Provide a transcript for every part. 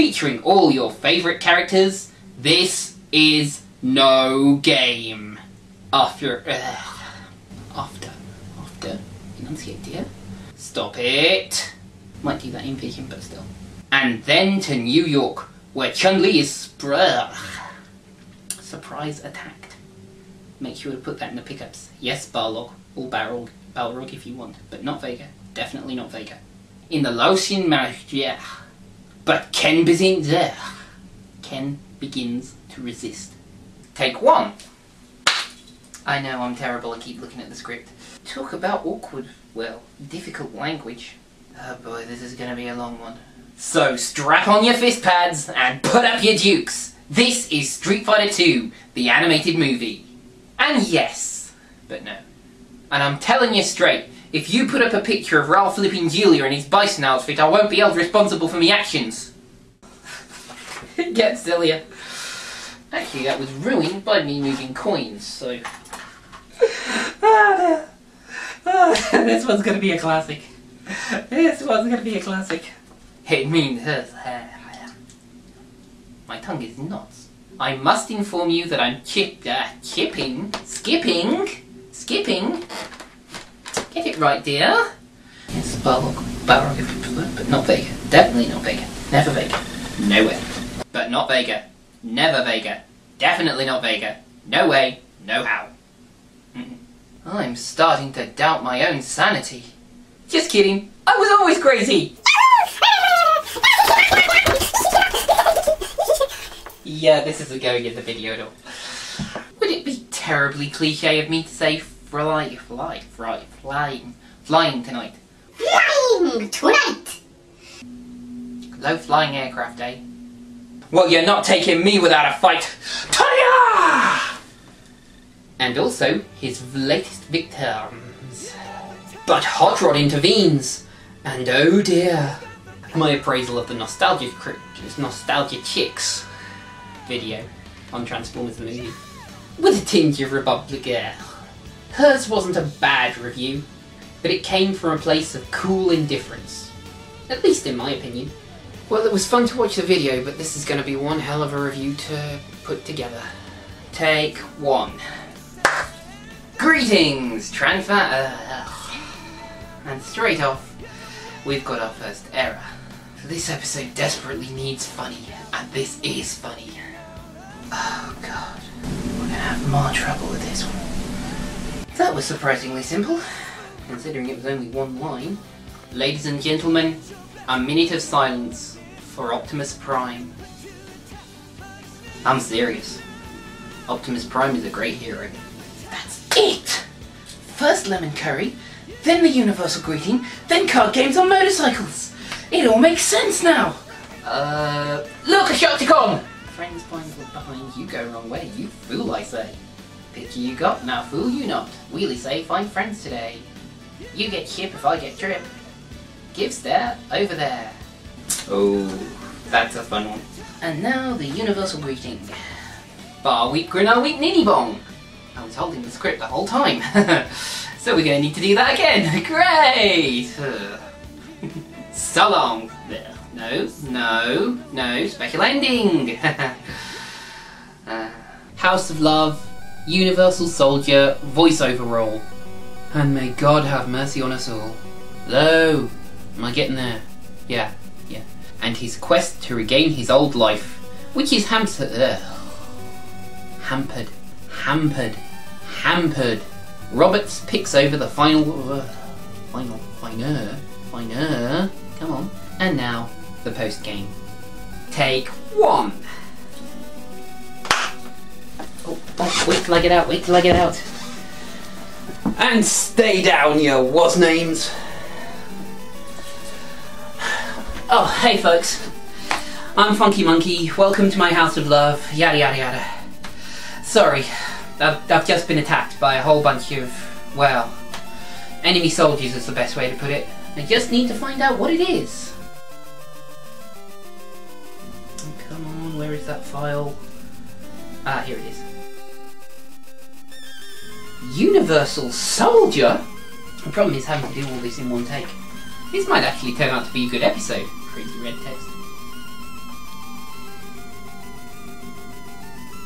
featuring all your favourite characters, this is no game. Enunciate, dear. Stop it. Might do that in Peking, but still. And then to New York, where Chun-Li is surprise attacked. Make sure to put that in the pickups. Yes, Barlog, or Balrog if you want, but not Vega. Definitely not Vega. In the Laotian marriage, yeah. But Ken begins to resist. Take one. I know, I'm terrible, I keep looking at the script. Talk about awkward, well, difficult language. Oh boy, this is gonna be a long one. So strap on your fist pads and put up your dukes. This is Street Fighter II, the animated movie. And yes, but no. And I'm telling you straight, if you put up a picture of Ralph flipping Julia in his bison outfit, I won't be held responsible for my actions. It gets sillier. Actually, that was ruined by me moving coins, so... This one's gonna be a classic. This one's gonna be a classic. It means... My tongue is knots. I must inform you that I'm skipping. Get it right, dear. It's Balrog, but not Vega. Definitely not Vega. Never Vega. Nowhere. But not Vega. Never Vega. Definitely not Vega. No way, no how. I'm starting to doubt my own sanity. Just kidding. I was always crazy. Yeah, this isn't going in the video at all. Would it be terribly cliche of me to say flying tonight? Flying tonight! Low flying aircraft, eh? Well, you're not taking me without a fight! Taya! And also, his latest victims. But Hot Rod intervenes, and oh dear. My appraisal of the Nostalgia Chicks video on Transformers the movie, with a tinge of Republic Air. Hers wasn't a bad review, but it came from a place of cool indifference. At least in my opinion. Well, it was fun to watch the video, but this is going to be one hell of a review to put together. Take one. Greetings, and straight off, we've got our first error. This episode desperately needs funny, and this is funny. Oh god, we're gonna have more trouble with this one. That was surprisingly simple, considering it was only one line. Ladies and gentlemen, a minute of silence for Optimus Prime. I'm serious. Optimus Prime is a great hero. That's it! First lemon curry, then the universal greeting, then card games on motorcycles. It all makes sense now! Look, a Shopticon! Friends behind you go wrong way, you fool I say. Picture you got, now fool you not. Wheelie say, find friends today. You get ship if I get trip. Give stare over there. Oh, that's a fun one. And now the universal greeting. Bar weep, grinnell weep, ninny bong. I was holding the script the whole time. So we're going to need to do that again. Great! So long. No, special ending. House of Love, Universal Soldier, voiceover role. And may God have mercy on us all. Hello? Am I getting there? Yeah. And his quest to regain his old life, which is hampered. Roberts picks over the final, come on. And now, the post game. Take one. Oh, wait till I get out, And stay down, you was-names. Oh, hey folks, I'm Funky Monkey, welcome to my House of Love, yada yada yada. Sorry, I've just been attacked by a whole bunch of, well, enemy soldiers is the best way to put it. I just need to find out what it is. Oh, come on, where is that file? Ah, here it is. Universal Soldier? The problem is having to do all this in one take. This might actually turn out to be a good episode. Crazy red text.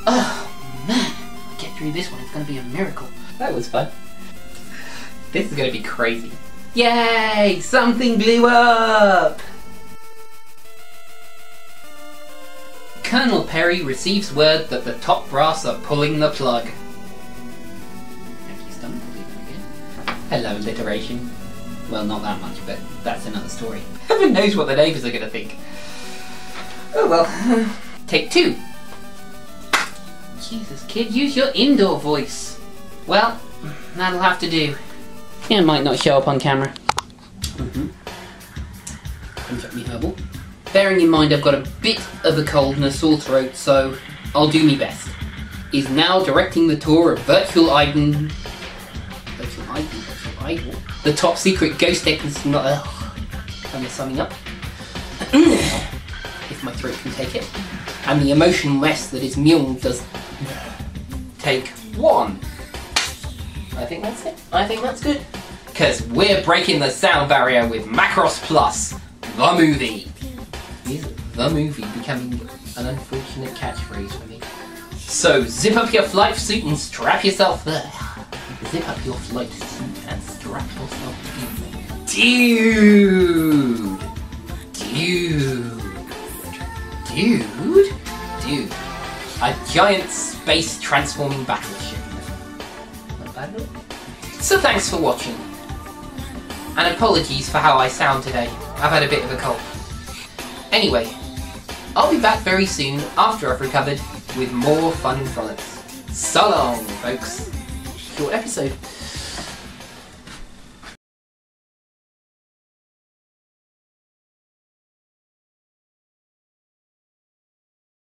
Oh man, if I get through this one, it's gonna be a miracle. That was fun. This is gonna be crazy. Yay! Something blew up! Colonel Perry receives word that the top brass are pulling the plug. Hello, alliteration. Well, not that much, but that's another story. Heaven knows what the neighbours are gonna think. Oh well. Take two. Jesus, kid, use your indoor voice. Well, that'll have to do. It might not show up on camera. Drink me herbal. Bearing in mind I've got a bit of a cold and a sore throat, so I'll do me best. Is now directing the tour of Virtual Idol. The top secret ghost deck is not. I'm summing up. If my throat can take it. And the emotion mess that is Mule does. Take one. I think that's it. I think that's good. Because we're breaking the sound barrier with Macross Plus, the movie. Is the movie becoming an unfortunate catchphrase for me? So zip up your flight suit and strap yourself there. Zip up your flight suit and strap yourself in. Dude. A giant space transforming battleship. Not bad enough. So thanks for watching. And apologies for how I sound today. I've had a bit of a cold. Anyway, I'll be back very soon after I've recovered with more fun frolics. So long, folks. Short episode.